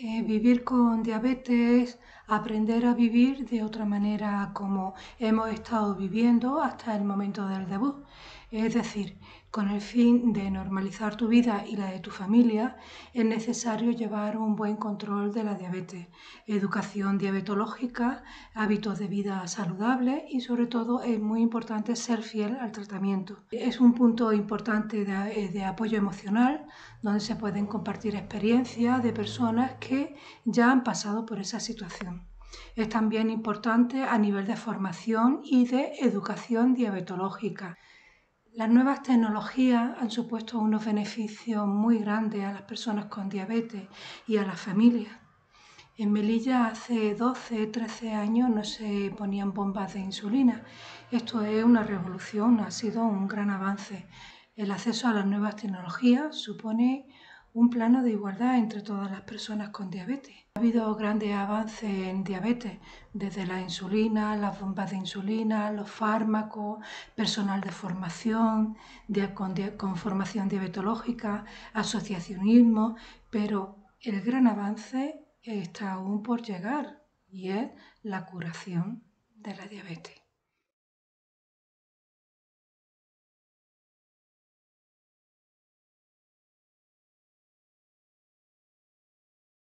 Vivir con diabetes, aprender a vivir de otra manera como hemos estado viviendo hasta el momento del debut, es decir, con el fin de normalizar tu vida y la de tu familia, es necesario llevar un buen control de la diabetes, educación diabetológica, hábitos de vida saludables y sobre todo es muy importante ser fiel al tratamiento. Es un punto importante de apoyo emocional, donde se pueden compartir experiencias de personas que ya han pasado por esa situación. Es también importante a nivel de formación y de educación diabetológica. Las nuevas tecnologías han supuesto unos beneficios muy grandes a las personas con diabetes y a las familias. En Melilla hace 12-13 años no se ponían bombas de insulina. Esto es una revolución, ha sido un gran avance. El acceso a las nuevas tecnologías supone un plano de igualdad entre todas las personas con diabetes. Ha habido grandes avances en diabetes, desde la insulina, las bombas de insulina, los fármacos, personal de formación, con formación diabetológica, asociacionismo, pero el gran avance está aún por llegar y es la curación de la diabetes.